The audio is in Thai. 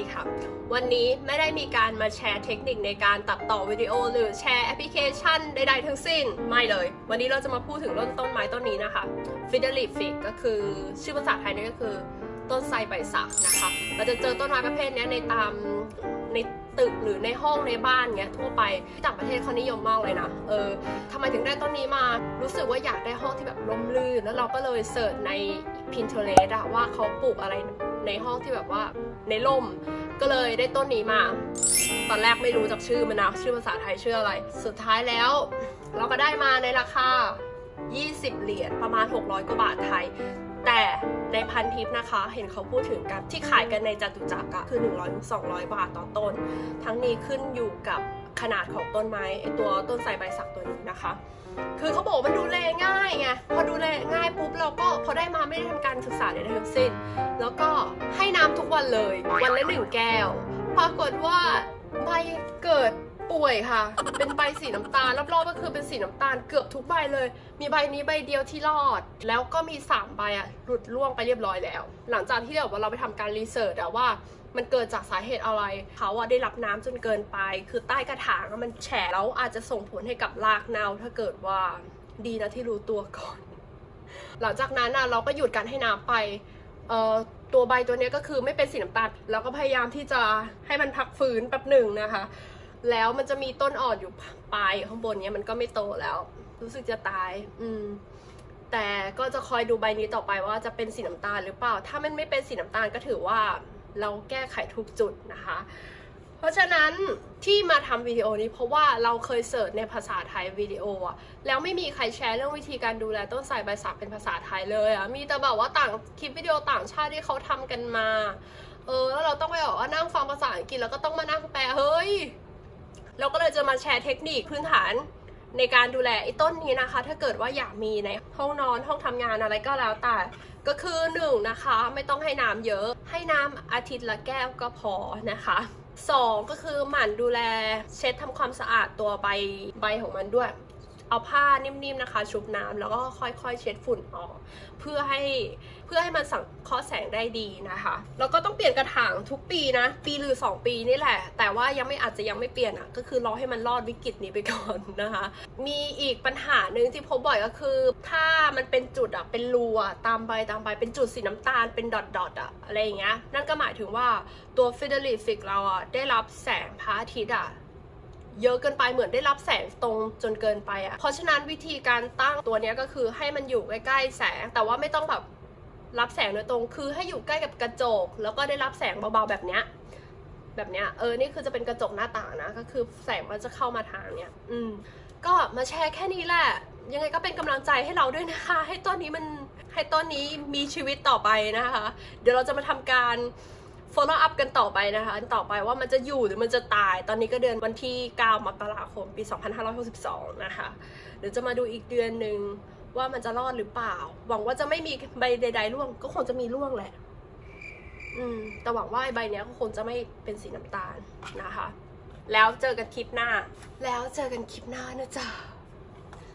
ดีค่ะวันนี้ไม่ได้มีการมาแชร์เทคนิคในการตัดต่อวิดีโอหรือแชร์แอปพลิเคชันใดๆทั้งสิ้นไม่เลยวันนี้เราจะมาพูดถึงต้นไม้ต้นนี้นะคะ Fiddle Leaf Fig ก็คือชื่อภาษาไทยนี่ก็คือต้นไทรใบสักนะคะเราจะเจอต้นไม้ประเภทนี้ในตามในตึกหรือในห้องในบ้านเงี้ยทั่วไปที่ต่างประเทศเขานิยมมากเลยนะทำไมถึงได้ต้นนี้มารู้สึกว่าอยากได้ห้องที่แบบร่มรื่นแล้วเราก็เลยเสิร์ชใน Pinterest อะว่าเขาปลูกอะไรในห้องที่แบบว่าในร่มก็เลยได้ต้นนี้มาตอนแรกไม่รู้จักชื่อมันนะชื่อภาษาไทยชื่ออะไรสุดท้ายแล้วเราก็ได้มาในราคา20เหรียญประมาณ600กว่าบาทไทยแต่ในพันทิปนะคะเห็นเขาพูดถึงกันที่ขายกันในจตุจักรคือ 100-200 บาทต่อต้นทั้งนี้ขึ้นอยู่กับขนาดของต้นไม้ตัวต้นไทรใบสักตัวนี้นะคะคือเขาบอกมันดูแลง่ายไงพอดูแลง่ายปุ๊บเราก็พอได้มาไม่ได้ทำการศึกษาใดๆทั้งสิ้นแล้วก็ให้น้ำทุกวันเลยวันละ1แก้วปรากฏว่าใบเกิดป่วยค่ะเป็นใบสีน้ำตาลรอบๆก็คือเป็นสีน้ำตาลเกือบทุกใบเลยมีใบนี้ใบเดียวที่รอดแล้วก็มี3ใบอะหลุดร่วงไปเรียบร้อยแล้วหลังจากที่เราไปทำการรีเสิร์ชว่ามันเกิดจากสาเหตุอะไรเขาได้รับน้ำจนเกินไปคือใต้กระถางมันแฉะแล้วอาจจะส่งผลให้กับรากเน่าถ้าเกิดว่าดีนะที่รู้ตัวก่อนหลังจากนั้นเราก็หยุดการให้น้ำไปตัวใบตัวนี้ก็คือไม่เป็นสีน้ำตาลเราก็พยายามที่จะให้มันพักฟื้นแป๊บหนึ่งนะคะแล้วมันจะมีต้นอ่อนอยู่ปลายข้างบนเนี้ยมันก็ไม่โตแล้วรู้สึกจะตายแต่ก็จะคอยดูใบนี้ต่อไปว่าจะเป็นสีน้ำตาลหรือเปล่าถ้ามันไม่เป็นสีน้ำตาลก็ถือว่าเราแก้ไขทุกจุดนะคะเพราะฉะนั้นที่มาทำวิดีโอนี้เพราะว่าเราเคยเสิร์ชในภาษาไทยวิดีโออะแล้วไม่มีใครแชร์เรื่องวิธีการดูแลต้นไทรใบสักเป็นภาษาไทยเลยอะมีแต่แบบว่าต่างคลิปวิดีโอต่างชาติที่เขาทำกันมาแล้วเราต้องไปบอกว่านั่งฟังภาษาอังกฤษแล้วก็ต้องมานั่งแปลเฮ้ยเราก็เลยจะมาแชร์เทคนิคพื้นฐานในการดูแลไอ้ต้นนี้นะคะถ้าเกิดว่าอยากมีในห้องนอนห้องทำงานอะไรก็แล้วแต่ก็คือ1นะคะไม่ต้องให้น้ำเยอะให้น้ำอาทิตย์ละแก้วก็พอนะคะ2ก็คือหมั่นดูแลเช็ดทำความสะอาดตัวใบของมันด้วยเอาผ้านิ่มๆนะคะชุบน้ำแล้วก็ค่อยๆเช็ดฝุ่นออกเพื่อให้มันสังเคราะห์แสงได้ดีนะคะแล้วก็ต้องเปลี่ยนกระถางทุกปีนะปีหรือ2ปีนี่แหละแต่ว่าอาจจะยังไม่เปลี่ยนอ่ะก็คือรอให้มันรอดวิกฤตนี้ไปก่อนนะคะมีอีกปัญหาหนึ่งที่พบบ่อยก็คือถ้ามันเป็นจุดอ่ะเป็นรูอ่ะตามใบเป็นจุดสีน้ำตาลเป็นดอทๆอ่ะอะไรอย่างเงี้ยนั่นก็หมายถึงว่าตัว Fiddle Leaf Fig เราอ่ะได้รับแสงพระอาทิตย์อ่ะเยอะเกินไปเหมือนได้รับแสงตรงจนเกินไปอ่ะเพราะฉะนั้นวิธีการตั้งตัวนี้ก็คือให้มันอยู่ใกล้ๆแสงแต่ว่าไม่ต้องแบบรับแสงโดยตรงคือให้อยู่ใกล้กับกระจกแล้วก็ได้รับแสงเบาๆแบบเนี้ยนี่คือจะเป็นกระจกหน้าต่างนะก็คือแสงมันจะเข้ามาทางเนี้ยก็มาแชร์แค่นี้แหละยังไงก็เป็นกำลังใจให้เราด้วยนะคะให้ต้นนี้มีชีวิตต่อไปนะคะเดี๋ยวเราจะมาทำการ follow up กันต่อไปนะคะต่อไปว่ามันจะอยู่หรือมันจะตายตอนนี้ก็เดือนวันที่9มกราคมปี2562นะคะเดี๋ยวจะมาดูอีกเดือนหนึ่งว่ามันจะรอดหรือเปล่าหวังว่าจะไม่มีใบใดๆร่วงก็คงจะมีร่วงแหละแต่หวังว่าใบเนี้ยก็คงจะไม่เป็นสีน้ำตาลนะคะแล้วเจอกันคลิปหน้านะจ๊ะ